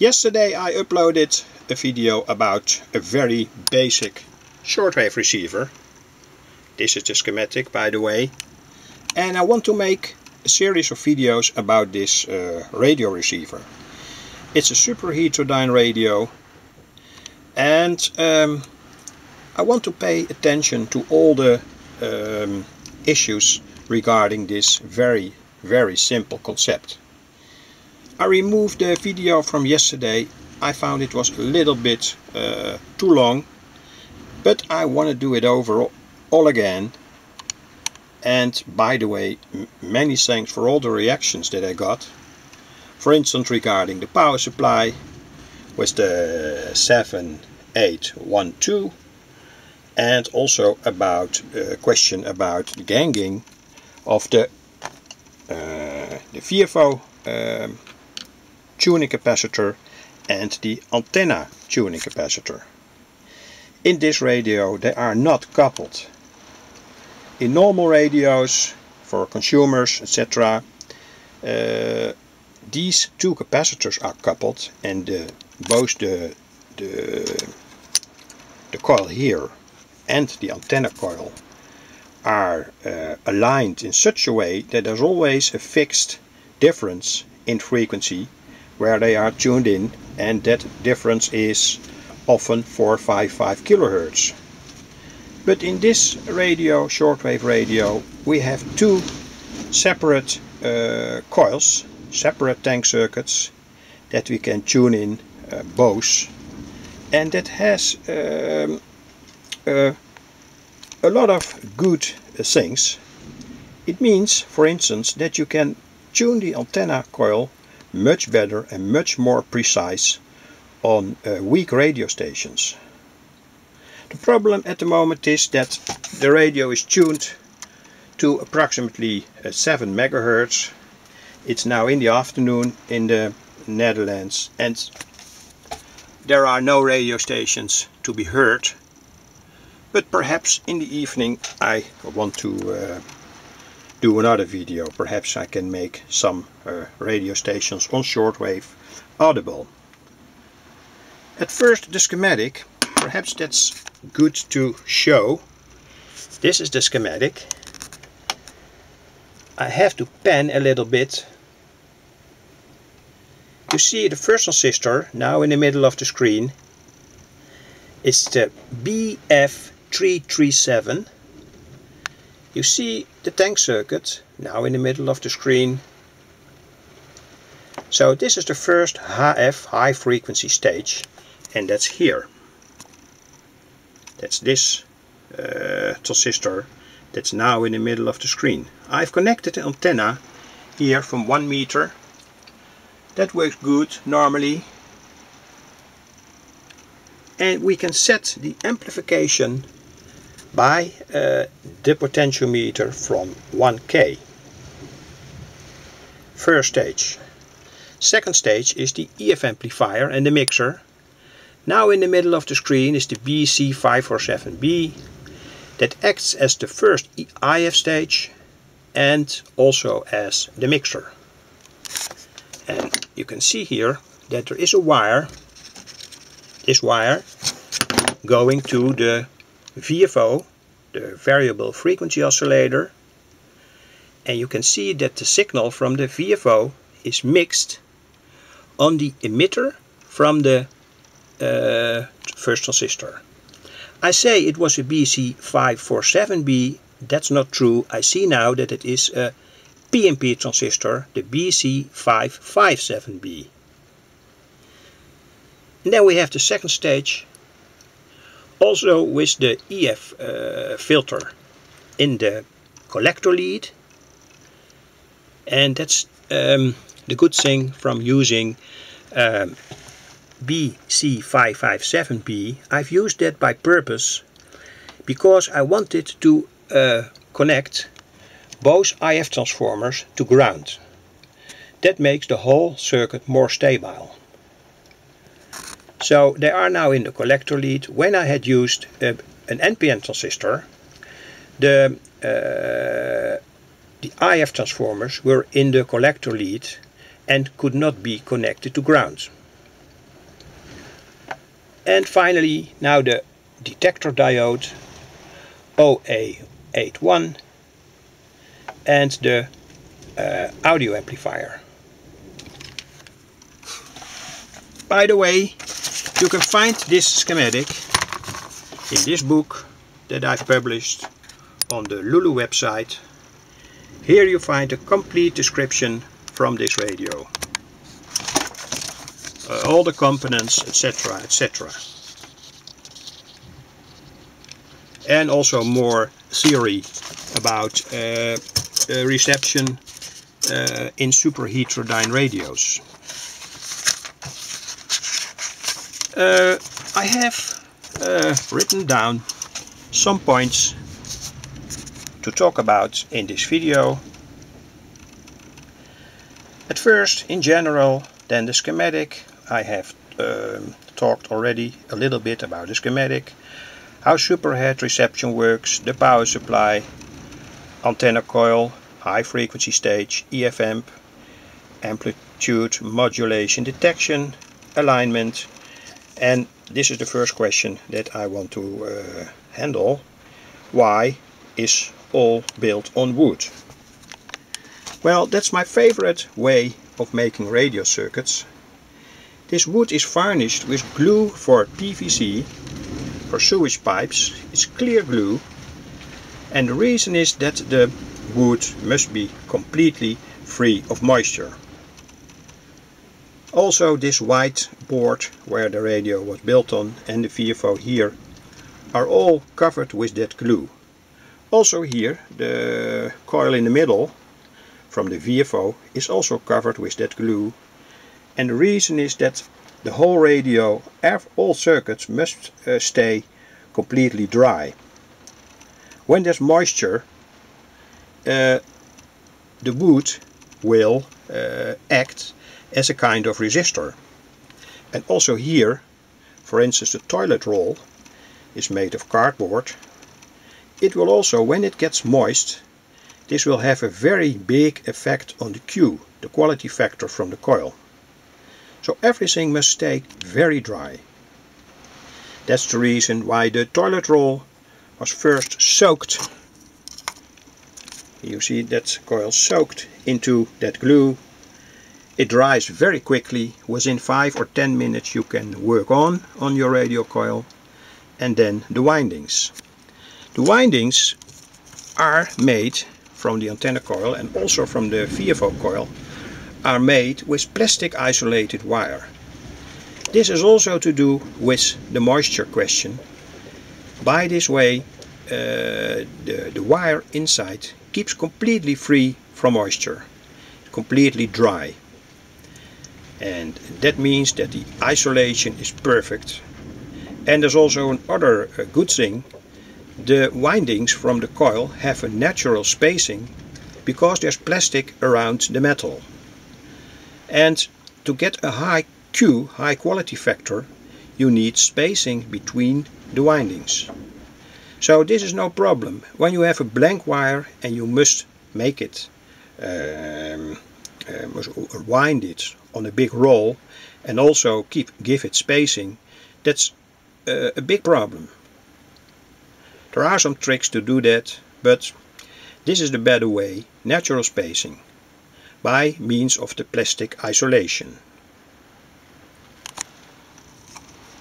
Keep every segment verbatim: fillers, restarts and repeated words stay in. Yesterday I uploaded a video about a very basic shortwave receiver. This is the schematic, by the way. And I want to make a series of videos about this uh, radio receiver. It's a super heterodyne radio. And um, I want to pay attention to all the um, issues regarding this very, very simple concept. I removed the video from yesterday. I found it was a little bit uh, too long, but I want to do it over all again. And by the way, many thanks for all the reactions that I got. For instance, regarding the power supply with the seven eight one two, and also about a question about ganging of the uh, the V F O um, tuning capacitor and the antenna tuning capacitor. In this radio they are not coupled. In normal radios for consumers, et cetera, uh, these two capacitors are coupled, and the, both the, the, the coil here and the antenna coil are uh, aligned in such a way that there's always a fixed difference in frequency where they are tuned in, and that difference is often four fifty-five kilohertz. But in this radio, shortwave radio, we have two separate uh, coils, separate tank circuits, that we can tune in uh, both, and that has um, uh, a lot of good uh, things. It means, for instance, that you can tune the antenna coil much better and much more precise on uh, weak radio stations. The problem at the moment is that the radio is tuned to approximately uh, seven megahertz. It's now in the afternoon in the Netherlands, and there are no radio stations to be heard. But perhaps in the evening I want to uh, do another video. Perhaps I can make some uh, radio stations on shortwave audible. At first, the schematic. Perhaps that's good to show. This is the schematic. I have to pan a little bit. You see the first transistor now in the middle of the screen. It's the B F three three seven. You see the tank circuit now in the middle of the screen. So this is the first H F, high frequency stage, and that's here. That's this uh, transistor that's now in the middle of the screen. I've connected the antenna here from one meter. That works good normally. And we can set the amplification by uh, the potentiometer from one K. First stage. Second stage is the E F amplifier and the mixer. Now in the middle of the screen is the B C five four seven B that acts as the first I F stage and also as the mixer. And you can see here that there is a wire, this wire, going to the V F O, the variable frequency oscillator, and you can see that the signal from the V F O is mixed on the emitter from the uh, first transistor. I say it was a B C five four seven B, that's not true. I see now that it is a P N P transistor, the B C five five seven B. And then we have the second stage, also with the E F uh, filter in the collector lead, and that's Um, the good thing from using um, B C five five seven B, I've used that by purpose because I wanted to uh, connect both I F transformers to ground. That makes the whole circuit more stable. So they are now in the collector lead. When I had used uh, an N P N transistor, the uh, The I F transformers were in the collector lead and could not be connected to ground. And finally, now the detector diode O A eighty-one and the uh, audio amplifier. By the way, you can find this schematic in this book that I've published on the Lulu website. Here you find a complete description from this radio. Uh, all the components, et cetera, et cetera. And also more theory about uh, uh, reception uh, in super heterodyne radios. Uh, I have uh, written down some points to talk about in this video. At first, in general, then the schematic. I have um, talked already a little bit about the schematic, how superhead reception works, the power supply, antenna coil, high frequency stage, E F amp, amplitude modulation detection, alignment. And this is the first question that I want to uh, handle. Why is all built on wood? Well, that's my favorite way of making radio circuits. This wood is varnished with glue for P V C, for sewage pipes. It's clear glue, and the reason is that the wood must be completely free of moisture. Also, this white board where the radio was built on and the V F O here are all covered with that glue. Also here, the coil in the middle from the V F O is also covered with that glue, and the reason is that the whole radio, all circuits must uh, stay completely dry. When there's moisture, uh, the wood will uh, act as a kind of resistor. And also here, for instance, the toilet roll is made of cardboard. It will also, when it gets moist, this will have a very big effect on the Q, the quality factor from the coil. So everything must stay very dry. That's the reason why the toilet roll was first soaked. You see that coil soaked into that glue. It dries very quickly. Within five or ten minutes you can work on on your radio coil. And then the windings. The windings are made from the antenna coil and also from the V F O coil, are made with plastic isolated wire. This is also to do with the moisture question. By this way, uh, the, the wire inside keeps completely free from moisture, completely dry. And that means that the isolation is perfect. And there's also another uh, good thing. The windings from the coil have a natural spacing because there's plastic around the metal. And to get a high Q, high quality factor, you need spacing between the windings. So this is no problem when you have a blank wire and you must make it, um, uh, must wind it on a big roll and also keep give it spacing. That's uh, a big problem. There are some tricks to do that, but this is the better way, natural spacing, by means of the plastic isolation.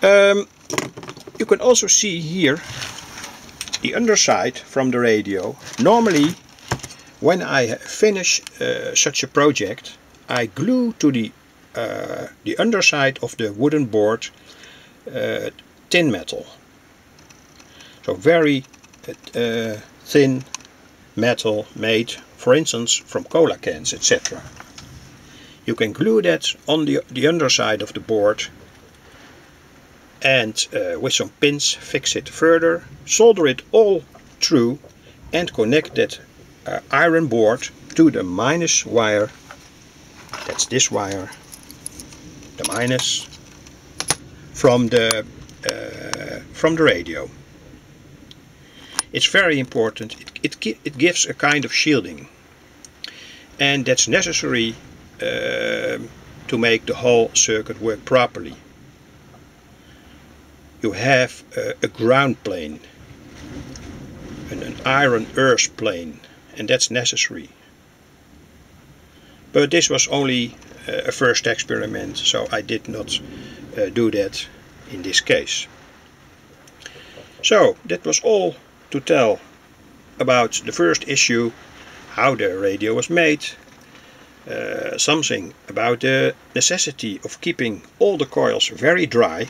Um, you can also see here the underside from the radio. Normally, when I finish uh, such a project, I glue to the, uh, the underside of the wooden board uh, tin metal. So very uh, thin metal made, for instance, from cola cans, et cetera. You can glue that on the, the underside of the board and uh, with some pins fix it further, solder it all through and connect that uh, iron board to the minus wire. That's this wire, the minus, from the, uh, from the radio. It's very important. It, it, it gives a kind of shielding, and that's necessary uh, to make the whole circuit work properly. you have uh, a ground plane, an, an iron earth plane, and that's necessary. But this was only uh, a first experiment, so I did not uh, do that in this case. So that was all to tell about the first issue, how the radio was made, uh, something about the necessity of keeping all the coils very dry,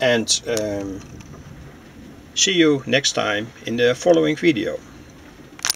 and um, see you next time in the following video.